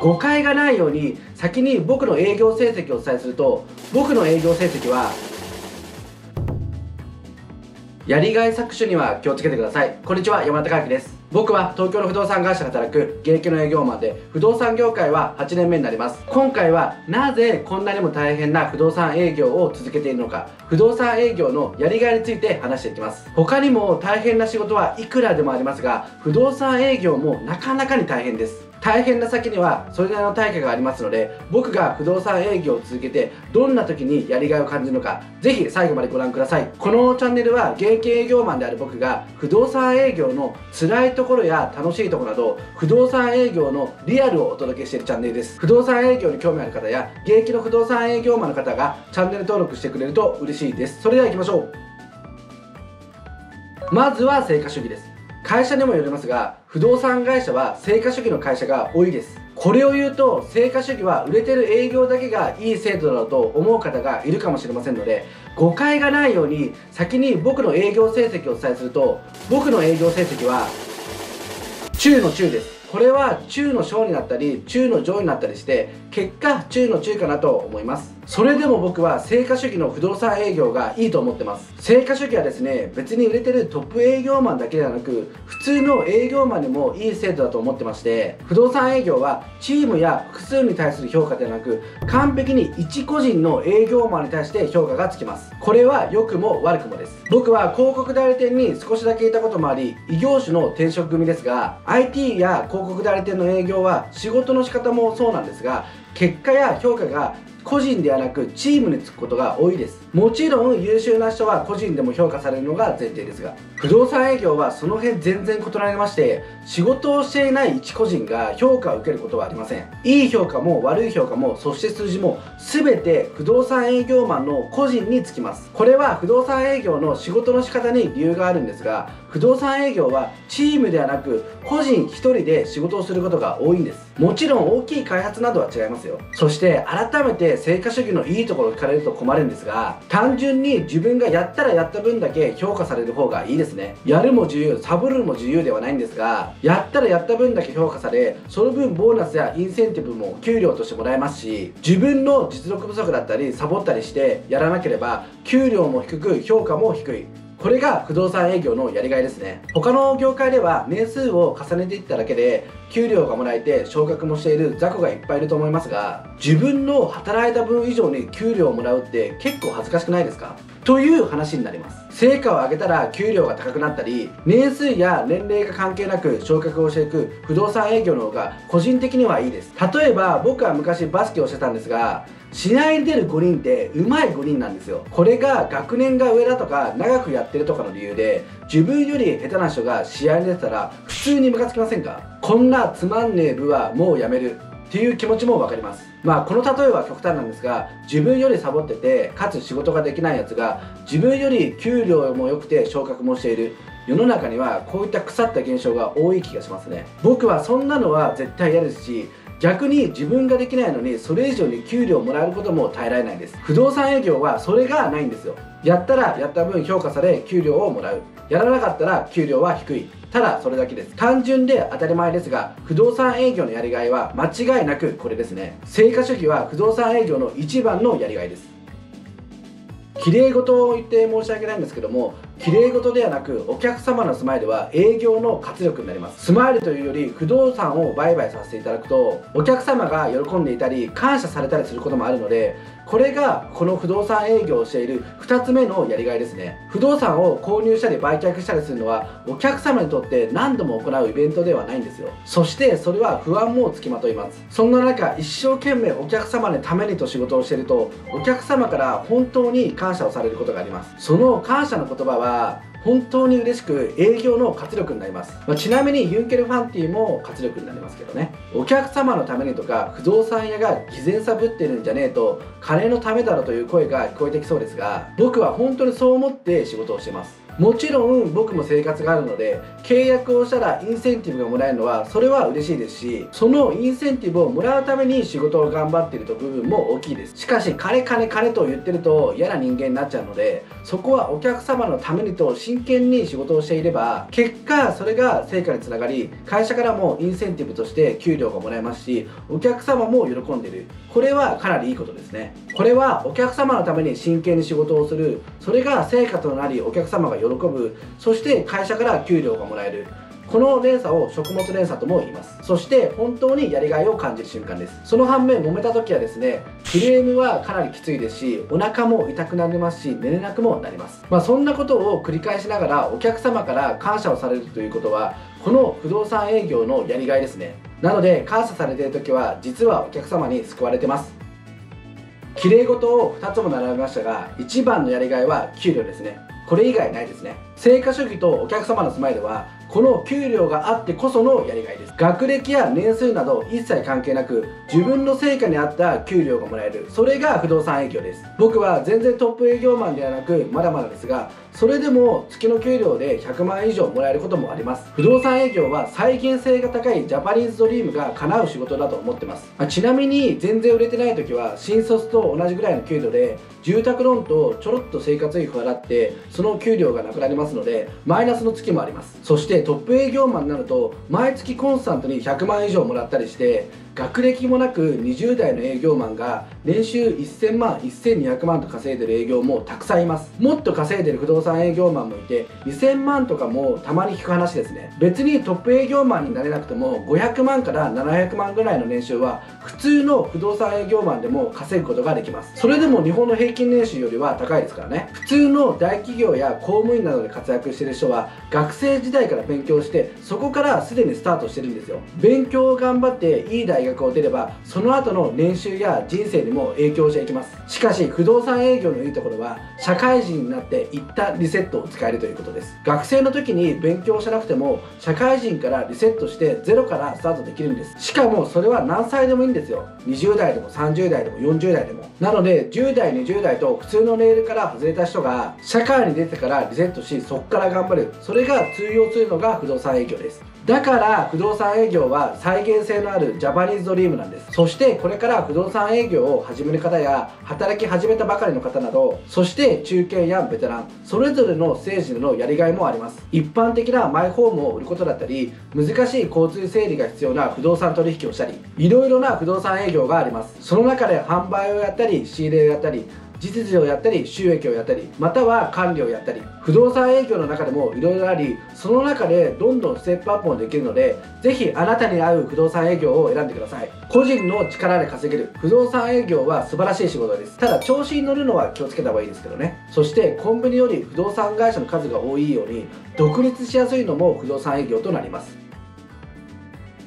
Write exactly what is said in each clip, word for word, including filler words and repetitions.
誤解がないように先に僕の営業成績をお伝えすると、僕の営業成績はやりがい搾取には気をつけてください。こんにちは、山田孝之です。僕は東京の不動産会社で働く現役の営業マンで、不動産業界ははちねんめになります。今回はなぜこんなにも大変な不動産営業を続けているのか、不動産営業のやりがいについて話していきます。他にも大変な仕事はいくらでもありますが、不動産営業もなかなかに大変です。大変な先にはそれなりの対価がありますので、僕が不動産営業を続けてどんな時にやりがいを感じるのか、ぜひ最後までご覧ください。このチャンネルは現役営業マンである僕が不動産営業の辛いところや楽しいところなど、不動産営業のリアルをお届けしているチャンネルです。不動産営業に興味ある方や現役の不動産営業マンの方がチャンネル登録してくれると嬉しいです。それでは行きましょう。まずは成果主義です。会社にもよりますが、不動産会社は成果主義の会社が多いです。これを言うと、成果主義は売れてる営業だけがいい制度だと思う方がいるかもしれませんので、誤解がないように先に僕の営業成績をお伝えすると、僕の営業成績は中の中です。これは中の小になったり中の上になったりして、結果中の中かなと思います。それでも僕は成果主義の不動産営業がいいと思ってます。成果主義はですね、別に売れてるトップ営業マンだけではなく、普通の営業マンにもいい制度だと思ってまして、不動産営業はチームや複数に対する評価ではなく、完璧に一個人の営業マンに対して評価がつきます。これは良くも悪くもです。僕は広告代理店に少しだけいたこともあり、異業種の転職組ですが、 アイティー や広告広告代理店の営業は仕事の仕方もそうなんですが、結果や評価が個人ではなくチームにつくことが多いです。もちろん優秀な人は個人でも評価されるのが前提ですが、不動産営業はその辺全然異なりまして、仕事をしていない一個人が評価を受けることはありません。いい評価も悪い評価も、そして数字も全て不動産営業マンの個人につきます。これは不動産営業の仕事の仕方に理由があるんですが、不動産営業はチームではなく個人ひとりで仕事をすることが多いんです。もちろん大きい開発などは違いますよ。そして改めて成果主義のいいところを聞かれると困るんですが、単純に自分がやったらやった分だけ評価される方がいいですね。やるも自由、サボるも自由ではないんですが、やったらやった分だけ評価され、その分ボーナスやインセンティブも給料としてもらえますし、自分の実力不足だったりサボったりしてやらなければ給料も低く評価も低い。これが不動産営業のやりがいですね。他の業界では年数を重ねていっただけで給料がもらえて昇格もしている雑魚がいっぱいいると思いますが、自分の働いた分以上に給料をもらうって結構恥ずかしくないですかという話になります。成果を上げたら給料が高くなったり、年数や年齢が関係なく昇格をしていく不動産営業の方が個人的にはいいです。例えば僕は昔バスケをしてたんですが、試合に出るごにんってうまいごにんなんですよ。これが学年が上だとか長くやってるとかの理由で、自分より下手な人が試合に出てたら普通にムカつきませんか？こんなつまんねえ部はもうやめるっていう気持ちも分かります。まあこの例えは極端なんですが、自分よりサボっててかつ仕事ができないやつが自分より給料も良くて昇格もしている。世の中にはこういった腐った現象が多い気がしますね。僕はそんなのは絶対嫌ですし、逆に自分ができないのにそれ以上に給料をもらえることも耐えられないです。不動産営業はそれがないんですよ。やったらやった分評価され給料をもらう、やらなかったら給料は低い、ただそれだけです。単純で当たり前ですが、不動産営業のやりがいは間違いなくこれですね。成果主義は不動産営業の一番のやりがいです。綺麗事を言って申し訳ないんですけども、綺麗事ではなくお客様のスマイルは営業の活力になります。スマイルというより不動産を売買させていただくと、お客様が喜んでいたり感謝されたりすることもあるので、これがこの不動産営業をしているふたつめのやりがいですね。不動産を購入したり売却したりするのはお客様にとって何度も行うイベントではないんですよ。そしてそれは不安もつきまといます。そんな中一生懸命お客様のためにと仕事をしていると、お客様から本当に感謝をされることがあります。その感謝の言葉は本当に嬉しく営業の活力になります、まあ、ちなみにユンケルファンティも活力になりますけどね。お客様のためにとか、不動産屋が偽善さぶってるんじゃねえと、金のためだろという声が聞こえてきそうですが、僕は本当にそう思って仕事をしてます。もちろん僕も生活があるので、契約をしたらインセンティブがもらえるのはそれは嬉しいですし、そのインセンティブをもらうために仕事を頑張っていると部分も大きいです。しかし金金金と言ってると嫌な人間になっちゃうので、そこはお客様のためにと真剣に仕事をしていれば、結果それが成果につながり、会社からもインセンティブとして給料がもらえますし、お客様も喜んでいる。これはかなりいいことですね。これはお客様のために真剣に仕事をする、それが成果となりお客様が喜ぶ、そして会社から給料がもらえる。この連鎖を食物連鎖とも言います。そして本当にやりがいを感じる瞬間です。その反面、揉めた時はですね、クレームはかなりきついですし、お腹も痛くなりますし、寝れなくもなります。まあ、そんなことを繰り返しながらお客様から感謝をされるということは、この不動産営業のやりがいですね。なので感謝されている時は実はお客様に救われてます。きれい事をふたつも並べましたが、一番のやりがいは給料ですね。これ以外ないですね。成果主義とお客様のスマイルはこの給料があってこそのやりがいです。学歴や年数など一切関係なく、自分の成果に合った給料がもらえる、それが不動産営業です。僕は全然トップ営業マンではなく、まだまだですが、それでも月の給料でひゃくまんえん以上もらえることもあります。不動産営業は再現性が高いジャパニーズドリームが叶う仕事だと思ってます。ちなみに全然売れてない時は新卒と同じぐらいの給料で、住宅ローンとちょろっと生活費を払って、その給料がなくなりますのでマイナスの月もあります。そしてトップ営業マンになると毎月コンスタントにひゃくまんえん以上もらったりして、学歴もなくにじゅうだいの営業マンが年収せんまんせんにひゃくまんと稼いでる営業もたくさんいます。もっと稼いでる不動産営業マンもいて、にせんまんとかもたまに聞く話ですね。別にトップ営業マンになれなくてもごひゃくまんからななひゃくまんぐらいの年収は普通の不動産営業マンでも稼ぐことができます。それでも日本の平均年収よりは高いですからね。普通の大企業や公務員などで活躍している人は学生時代から勉強して、そこからすでにスタートしてるんですよ。勉強を頑張っていい大学大学を出れば、その後の年収や人生にも影響していきます。しかし不動産営業のいいところは、社会人になって一旦リセットを使えるということです。学生の時に勉強しなくても社会人からリセットしてゼロからスタートできるんです。しかもそれは何歳でもいいんですよ。にじゅうだいでもさんじゅうだいでもよんじゅうだいでも。なのでじゅうだいにじゅうだいと普通のレールから外れた人が社会に出てからリセットし、そこから頑張る、それが通用するのが不動産営業です。だから不動産営業は再現性のあるジャパニーズドリームなんです。そしてこれから不動産営業を始める方や働き始めたばかりの方など、そして中堅やベテラン、それぞれのステージでのやりがいもあります。一般的なマイホームを売ることだったり、難しい交通整理が必要な不動産取引をしたり、いろいろな不動産営業があります。その中で販売をやったり、仕入れをやったり、実需をやったり、収益をやったり、または管理をやったり、不動産営業の中でもいろいろあり、その中でどんどんステップアップもできるので、ぜひあなたに合う不動産営業を選んでください。個人の力で稼げる不動産営業は素晴らしい仕事です。ただ調子に乗るのは気をつけた方がいいですけどね。そしてコンビニより不動産会社の数が多いように、独立しやすいのも不動産営業となります。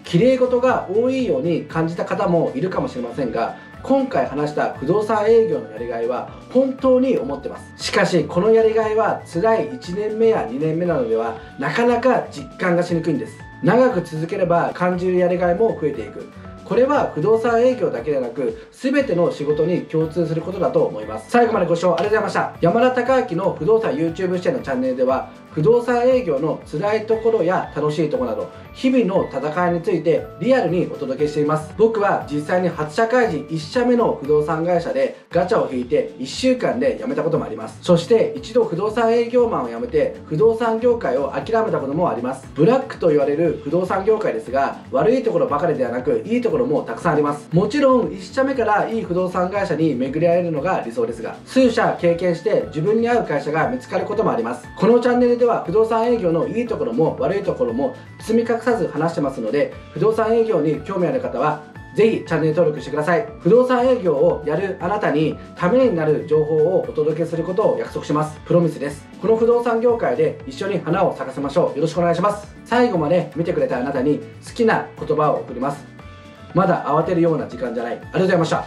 きれい事が多いように感じた方もいるかもしれませんが、今回話した不動産営業のやりがいは本当に思ってます。しかしこのやりがいは辛いいちねんめやにねんめなどではなかなか実感がしにくいんです。長く続ければ感じるやりがいも増えていく。これは不動産営業だけでなく全ての仕事に共通することだと思います。最後までご視聴ありがとうございました。山田孝之の不動産 ユーチューブ 視点のチャンネルでは、不動産営業の辛いところや楽しいところなど日々の戦いについてリアルにお届けしています。僕は実際に初社会人いち社目の不動産会社でガチャを引いていっしゅうかんで辞めたこともあります。そして一度不動産営業マンを辞めて不動産業界を諦めたこともあります。ブラックと言われる不動産業界ですが、悪いところばかりではなくいいところもたくさんあります。もちろんいち社目からいい不動産会社に巡り合えるのが理想ですが、数社経験して自分に合う会社が見つかることもあります。このチャンネルででは不動産営業のいいところも悪いところも包み隠さず話してますので、不動産営業に興味ある方はぜひチャンネル登録してください。不動産営業をやるあなたにためになる情報をお届けすることを約束します。プロミスです。この不動産業界で一緒に花を咲かせましょう。よろしくお願いします。最後まで見てくれたあなたに好きな言葉を送ります。まだ慌てるような時間じゃない。ありがとうございました。